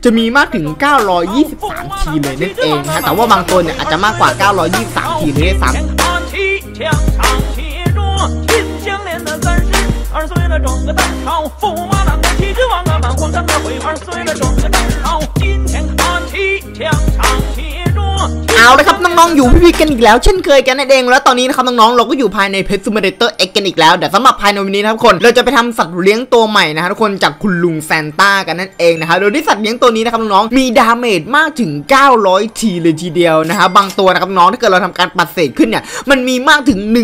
จะมีมากถึง923ทีมเลยนั่นเองนะแต่ว่าบางตัวเนี่ยอาจจะมากกว่า923ทีมเลยซ้ำเอาละครับน้องๆอยู่พี่ๆกันอีกแล้วเช่นเคยกันนั่นเองแล้วตอนนี้นะครับน้องๆเราก็อยู่ภายใน Pet Simulator X กันอีกแล้วแต่สำหรับภายในวันนี้นะครับทุกคนเราจะไปทำสัตว์เลี้ยงตัวใหม่นะฮะทุกคนจากคุณลุงซานต้ากันนั่นเองนะครับโดยที่สัตว์เลี้ยงตัวนี้นะครับน้องๆมีดาเมจมากถึง900ทีเลยทีเดียวนะฮะบางตัวนะครับน้องถ้าเกิดเราทำการปัดเศษขึ้นเนี่ยมันมีมากถึง 1,000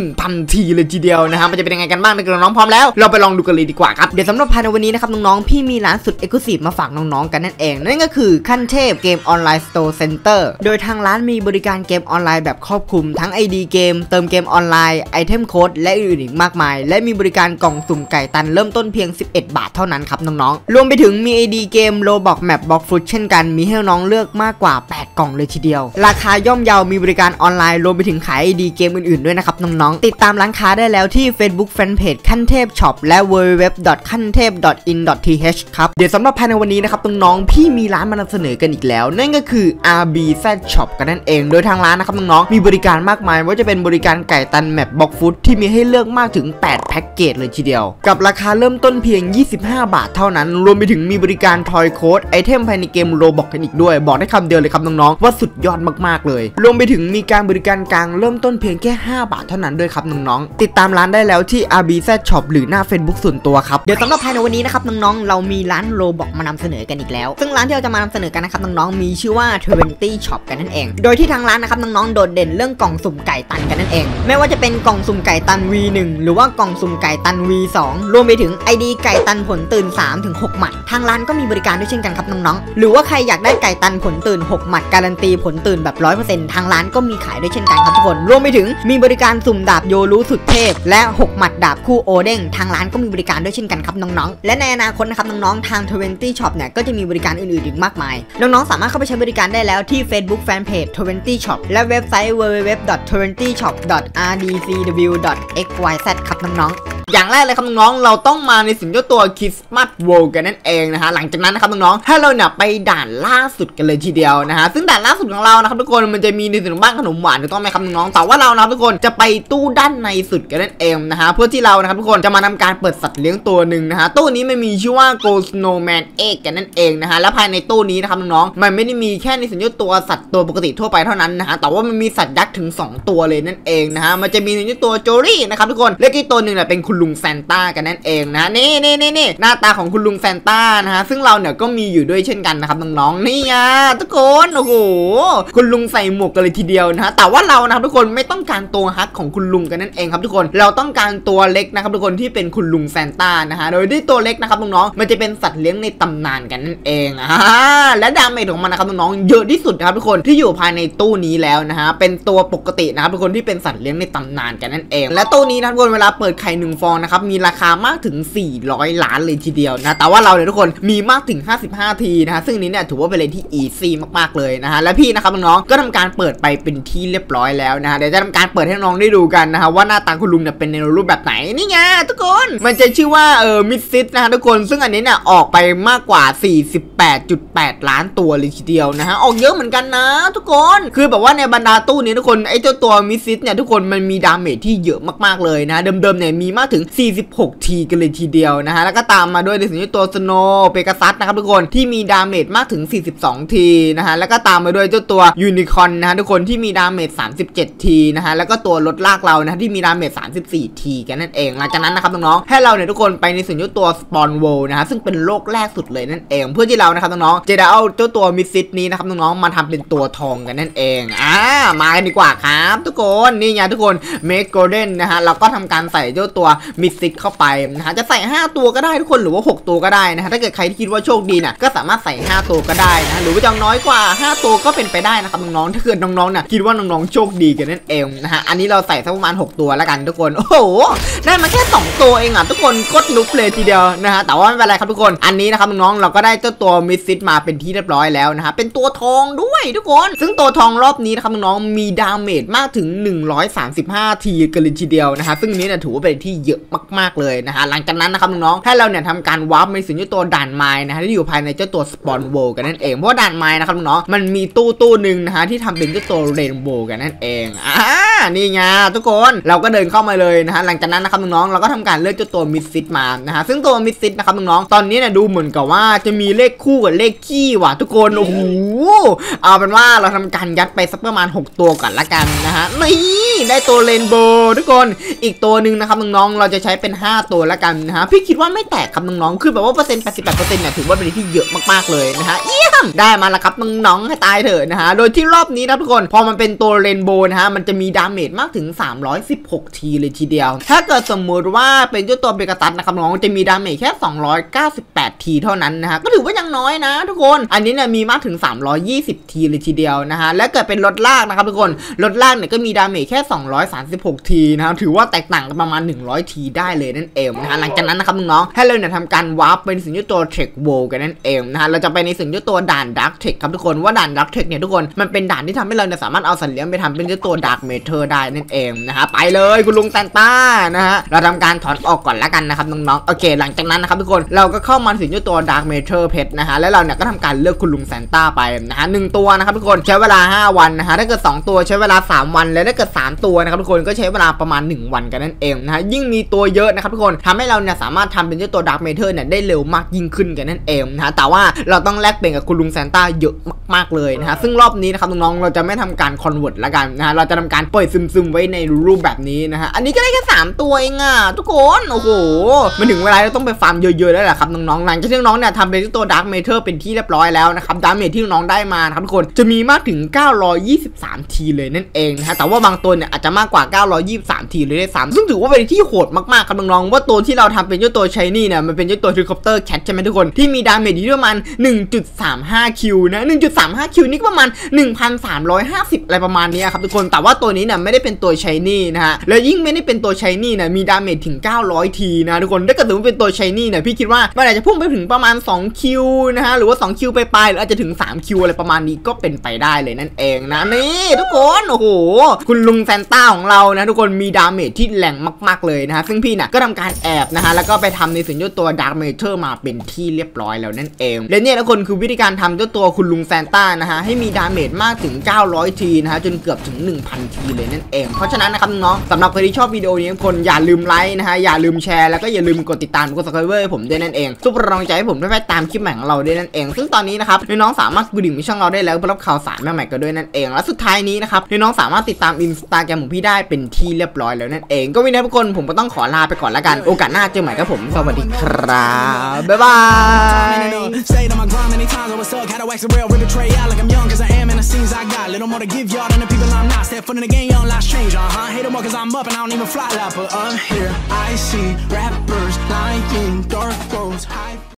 ทีเลยทีเดียวนะฮะมันจะเป็นยังไงกันบ้างถ้าเกิดน้องพร้อมแล้วเราไปลองดูกันเลยดีกว่าครับเดี๋ยวสำหรับภายในวันนี้นะครับน้องๆพี่มีร้านสุด Exclusive มาฝากน้องๆกันนั่นเองนั่นก็คือขั้นเทพเกมออนไลน์สโตร์เซ็นเตอร์โดยทางร้านมีบริการเกมออนไลน์แบบครอบคลุมทั้ง ID เกมเติมเกมออนไลน์ไอเทมโค้ดและอื่นๆอีกมากมายและมีบริการกล่องสุ่มไก่ตันเริ่มต้นเพียง11 บาทเท่านั้นครับน้องๆรวมไปถึงมี ID เกม Roblox Map Box Fruit เช่นกันมีให้น้องเลือกมากกว่า8กล่องเลยทีเดียวราคาย่อมเยามีบริการออนไลน์รวมไปถึงขาย ID เกมอื่นๆด้วยนะครับน้องๆติดตามร้านค้าได้แล้วที่ Facebook Fanpage ขั้นเทพ Shop และ www.khanthep.in.th ครับเดี๋ยวสำหรับภายในวันนี้นะครับน้องๆพี่มีร้านมานำเสนอกันอีกแล้วนั่นก็คือ RBZ Shop กันนั่นเองโดยทางร้านนะครับน้องๆมีบริการมากมายว่าจะเป็นบริการไก่ตันแมปบ็อกฟู้ดที่มีให้เลือกมากถึง8แพ็กเกจเลยทีเดียวกับราคาเริ่มต้นเพียง25บาทเท่านั้นรวมไปถึงมีบริการทอยโค้ดไอเทมภายในเกมโรบล็อกกันอีกด้วยบอกได้คำเดียวเลยครับน้องๆว่าสุดยอดมากๆเลยรวมไปถึงมีการบริการกลางเริ่มต้นเพียงแค่5บาทเท่านั้นด้วยครับน้องๆติดตามร้านได้แล้วที่ RBZ Shop หรือหน้า Facebook ส่วนตัวครับเดี๋ยวสำหรับภายในวันนี้นะครับน้องๆเรามีร้านโรบล็อกมานำเสนอกันอีกแล้วซึ่งร้านที่เราจะมานำเสนอกันนะครับน้องๆมีชื่อว่า Twenty Shop กันนั่นเองโดยที่ทางร้านนะครับน้องๆโดดเด่นเรื่องกล่องสุ่มไก่ตันกันนั่นเองไม่ว่าจะเป็นกล่องสุ่มไก่ตัน V1 หรือว่ากล่องสุ่มไก่ตัน V2 รวมไปถึง ID ไก่ตันผลตื่น 3-6 หมัดทางร้านก็มีบริการด้วยเช่นกันครับน้องๆหรือว่าใครอยากได้ไก่ตันผลตื่น6หมัดการันตีผลตื่นแบบ 100% ทางร้านก็มีขายด้วยเช่นกันครับทุกคนรวมไปถึงมีบริการสุ่มดาบโยรุสุดเทพและ6หมัดดาบคู่โอเด้งทางร้านก็มีบริการด้วยเช่นกันครับน้องๆและในอนาคตนะครับน้องๆทาง Twenty Shop เนี่ยก็จะมีบริการอื่นๆอีกมากมายน้องๆสามารถเข้าไปใช้บริการได้แล้วที่ Facebook Fanpage Twenty Shop และเว็บไซต์ www.twentyshop.rdcw.xyz ครับน้องๆอย่างแรกเลยครับน้องเราต้องมาในสิ่งเจ้าตัว Kismart World กันนั่นเองนะฮะหลังจากนั้นนะครับน้องถ้าเราเนี่ยไปด่านล่าสุดกันเลยทีเดียวนะฮะซึ่งด่านล่าสุดของเรานะครับทุกคนมันจะมีในส่วนของบ้านขนมหวานถูกต้องไหมครับน้องแต่ว่าเรานะครับทุกคนจะไปตู้ด้านในสุดกันนั่นเองนะฮะเพื่อที่เรานะครับทุกคนจะมาทำการเปิดสัตว์เลี้ยงตัวหนึ่งนะฮะตู้นี้มันมีชื่อว่า Snowman กันนั่นเองนะฮะและภายในตู้นี้นะครับน้องมันไม่ได้มีแค่ในส่วนเจ้าตัวสัตว์ตัวปกติทั่วไปเท่านั้นนะฮะแต่ว่ามันมีสัตว์ยักษ์ถึง2ตัวเลยนั่นเองนะฮะมันจะมีในตัวโจรี่นะครับทุกคนและอีกตัวนึงเนี่ยเป็นคุณลุงซานต้ากันนั่นเองนะนี่หน้าตาของคุณลุงซานต้านะฮะซึ่งเราเนี่ยก็มีอยู่ด้วยเช่นกันนะครับน้องๆนี่อ่ะทุกคนโอ้โหคุณลุงใส่หมวกกันเลยทีเดียวนะฮะแต่ว่าเรานะครับทุกคนไม่ต้องการตัวฮักของคุณลุงกันนั่นเองครับทุกคนเราต้องการตัวเล็กนะครับทุกคนที่เป็นคุณลุงซานต้านะฮะโดยที่ตัวเล็กนะครับน้องๆมันจะเป็นสัตว์เลี้ยงในตำนานกันนั่นเองและดาเมจของมันนะครับน้องๆเยอะที่สุดนะครับทุกคนที่อยู่ภายในตู้นี้แล้วนะฮะเป็นตัวปกตินะครับทุกคนที่เป็นสัตว์เลี้ยงในตำนานกันนั่นเองและตู้นี้นะทุกคนเวลาเปิดไข่1ฟองนะครับมีราคามากถึง400ล้านเลยทีเดียวนะแต่ว่าเราเนี่ยทุกคนมีมากถึง55ทีนะซึ่งนี้เนี่ยถือว่าเป็นอะไรที่อีซี่มากๆเลยนะฮะและพี่นะครับน้องก็ทำการเปิดไปเป็นที่เรียบร้อยแล้วนะฮะเดี๋ยวจะทำการเปิดให้น้องได้ดูกันนะฮะว่าหน้าตาคุณลุงเนี่ยเป็นในรูปแบบไหนนี่ไงทุกคนมันจะชื่อว่ามิดซิสนะฮะทุกคนซึ่งอันนี้เนี่ยออกไปมากกว่า 48.8 ล้านตัวเลยทีเดียวนะฮะออกเยอะเหมือนกันนะทุกคนคือแบบว่าในบรรดาตู้นี้ทุกคนไอ้เจ้าตัวมิดซิสเนี่ยทุกคนมันมีดาเมจที่เยอะมากๆเลยนะเดิมๆเนี่ยมีมากถึง46ทีกันเลยทีเดียวนะฮะแล้วก็ตามมาด้วยในส่วนตัวสโนว์เปกาซัสนะครับทุกคนที่มีดาเมจมากถึง42ทีนะฮะแล้วก็ตามมาด้วยเจ้าตัวยูนิคอร์นนะฮะทุกคนที่มีดาเมจ37ทีนะฮะแล้วก็ตัวรถลากเรานะที่มีดาเมจ34ทีกันนั่นเองหลังจากนั้นนะครับน้องๆให้เราเนี่ยทุกคนไปในส่วนตัวสปอนโวนะฮะซึ่งเป็นโลกแรกสุดเลยนั่นเองเพื่อที่เรานะครับน้องๆจะได้เอาเจ้าตัวมิซิสนี้นะครับน้องๆมาทำเป็นตัวทองกันนั่นเองมากันดีกว่าครับทุกคนนี่ไงทุกคนเมกโกลเด้นนะฮะเราก็ทำการใส่เจ้าตัวมิดซิตเข้าไปนะฮะจะใส่5ตัวก็ได้ทุกคนหรือว่า6ตัวก็ได้นะฮะถ้าเกิดใครที่คิดว่าโชคดีเนี่ยก็สามารถใส่5ตัวก็ได้นะหรือว่าจะน้อยกว่า5ตัวก็เป็นไปได้นะครับน้องๆถ้าเกิดน้องๆเนี่ยคิดว่าน้องๆโชคดีกันนั่นเองนะฮะอันนี้เราใส่สักประมาณ6ตัวแล้วกันทุกคนโอ้โหได้มาแค่2ตัวเองอ่ะทุกคนกดลุกเลยทีเดียวนะฮะแต่ว่าไม่เป็นไรครับทุกคนอันนี้นะครับน้องๆเราก็ได้เจ้าตัวมิดซิตมาเป็นที่เรียบร้อยแล้วนะฮะเป็นตัวทองด้วยทุกคนซึ่งตัวทองรอบนี้นะครับน้องๆมีดาเมจมากถึง135ทีกันเลยทีเดียวนะฮะซึ่งนี้เนี่ยถือว่าเป็นที่ เยอะมากๆเลยนะฮะหลังจากนั้นนะครับน้องๆให้เราเนี่ยทำการวาร์ปไปถึงตัวด่านไม้นะฮะที่อยู่ภายในเจ้าตัวสปอนโวกันนั่นเองเพราะด่านไม้นะครับน้องๆมันมีตู้หนึ่งนะฮะที่ทำเป็นเจ้าตัวเรนโบว์กันนั่นเองนี่ไงทุกคนเราก็เดินเข้ามาเลยนะฮะหลังจากนั้นนะครับน้องๆเราก็ทำการเลือกเจ้าตัวมิดซิตมานะฮะซึ่งตัวมิดซิตนะครับน้องๆตอนนี้เนี่ยดูเหมือนกับว่าจะมีเลขคู่กับเลขขี้ว่ะทุกคนโอ้โหเอาเป็นว่าเราทำการยัดไปสักประมาณ6ตัวก่อนละกันนะฮะนี่ได้ตัวเรนโบว์ทุกคนอีกตัวหนึ่งนะครับน้องๆเราจะใช้เป็น5ตัวละกันนะฮะพี่คิดว่าไม่แตกครับน้องๆคือแบบว่าเปอร์เซ็นต์ 88% เนี่ยถือว่าเป็นที่เยอะมากๆเลยนะฮะเยี่ยมได้มาแล้วครับน้องๆให้ตายเถอะนะฮะโดยที่รอบนี้นะทุกคนพอมันเป็นตัวเรนโบว์นะฮะมันจะมีดาเมจมากถึง316ทีเลยทีเดียวถ้าเกิดสมมุติว่าเป็นเจ้าตัวเบกาตัสนะครับน้องจะมีดาเมจแค่298ทีเท่านั้นนะฮะก็ถือว่ายังน้อยนะทุกคนอันนี้เนี่ยมีมากถึง320ทีเลยทีเดียวนะฮะและเกิดเป็นรถลากนะครับทุกคนรถลากเนี่ยก็มีดาเมจแค่236ทีนะถือว่าแตกต่างกันประมาณ100ทีได้เลยนั่นเองนะฮะหลังจากนั้นนะครับน้องให้เราเนี่ยทำการวาร์ปเป็นสิ่งที่ตัวเทคโวกันนั่นเองนะฮะเราจะไปในสิ่งที่ตัวด่านดาร์กเทคครับทุกคนว่าด่านดาร์กเทคเนี่ยทุกคนมันเป็นด่านที่ทำให้เราเนี่ยสามารถเอาสัตว์เลี้ยงไปทำเป็นตัวดาร์กเมเทอร์ได้นั่นเองนะฮะไปเลยคุณลุงแซนต้านะฮะเราทำการถอนออกก่อนละกันนะครับน้องๆโอเคหลังจากนั้นนะครับทุกคนเราก็เข้ามาสิ่งที่ตัวดาร์กเมเทอร์เพชรนะฮะแล้วเราเนี่ยก็ทำการเลือกคุณลุงแซนต้าไปนะฮะ1ตัวนะครับทุกคนใช้เวลา5วันนะฮะถ้าเกิด2ตัวใช้เวลา3วันและถ้าเกิด3ตัวนะครับทุกคนก็ใช้เวลาประมาณ1วันกันนั่นเองนะฮะยิ่งมีตัวเยอะนะครับทุกคนทำให้เราเนี่ยสามารถทำเป็นตัวดาร์กเมเทอร์เนี่ยได้เร็วมากยิ่งขึ้นกันนั่นเองนะฮะแต่ว่าเราต้องแลกเปลี่ยนกับคุณลุงแซนต้าเยอะมากๆเลยนะฮะซึ่งรอบนี้นะครับน้องๆเราจะไม่ทำการคอนเวิร์ตละกันนะฮะเราจะทำการปล่อยซึมๆไว้ในรูปแบบนี้นะฮะอันนี้ก็ได้แค่3ตัวเองอ่ะทุกคนโอ้โหมันถึงเวลาเราต้องไปฟาร์มเยอะๆแล้วแหละครับน้องๆหลังจากที่น้องเนี่ยทำเป็นตัวดาร์กเมเทอร์เป็นที่เรียบร้อยแล้วนะครับดาเมจที่น้องได้มานะครับทุกคนจะมีมากถึง923ทีเลยนั่นเองนะฮะแต่ว่าบางตัวเนี่ยอาจจะมากกว่า923ทีเลยได้3ซึ่งถือว่าเป็นที่โหดมากๆครับน้องๆว่าตัวที่เราทำเป็นตัวชายนี่เนี่ยมันเป็นตัวเฮลิคอปเตอร์แคทใช่ไหมทุกคนที่มีดาเมจอยู่ประมาณ 1.35 คิวนะ 1.35 คิวนี่ประมาณ 1,350 อะไรประมาณนี้ครับทุกคนแต่ว่าตัวนี้เนี่ยไม่ได้เป็นตัวชายนี่นะฮะแล้วยิ่งไม่ได้เป็นตัวชายนี่เนี่ยมีดาเมจถึง900ทีนะทุกคนถ้าเกิดสมมติเป็นตัวชายนี่เนี่ยพี่คิดว่ามันอาจจะพุ่งไปถึงประมาณ2คิวนะฮะหรือว่า2คิวไปปลายหรืออาจจะถึง3คิวอะไรประมาณนี้ก็เป็นไปได้เลยนั่นเองนะนี่ทุกคนโอ้โหคุณลุงแซนต้าของเรานะทุกคนมีดาเมจที่แรงมากๆเลยนะฮะซึ่งพี่เนี่ยก็ทำการแอบนะฮะแล้วก็ไปทำในส่วนตัวดาร์กเมเทอร์มาเป็นที่เรียบร้อยแล้วนั่นเองและเนี่ยทุกคนคือวิธีการทำตัวคุณลุงแซนต้านะฮะให้มีดาเมจมากถึง900ทีนะฮะจนเกือบถึง 1,000 ทีเลยนั่นเองเพราะฉะนั้นนะครับน้องสำหรับใครที่ชอบวิดีโอนี้คนอย่าลืมไลค์นะฮะอย่าลืมแชร์แล้วก็อย่าลืมกดติดตามกด subscribe ผมด้วยนั่นเองซุปรองใจให้ผมได้ไปตามคลิปใหม่ของเราด้วยนั่นเองซึ่งตอนนี้นะครับน้องสามารถกดดิ่งช่องเราได้แล้วเพื่อรับข่าวสารใหม่ๆกันด้วยนั่นเองและสุดท้ายนี้นะครับน้องสามารถติดตามอินสตาแกรมของพี่ได้เป็นที่เรียบร้อยแล้วนั่นเองก็วันนี้ทุกคนผมก็ต้องขอลาไปก่อนละกันโอกาสหน้าเจอใหม่ครับผมสวัสดีครับบ๊ายบายhate it more cause I'm up and I don't even fly like but I'm here I see rappers lying dark roads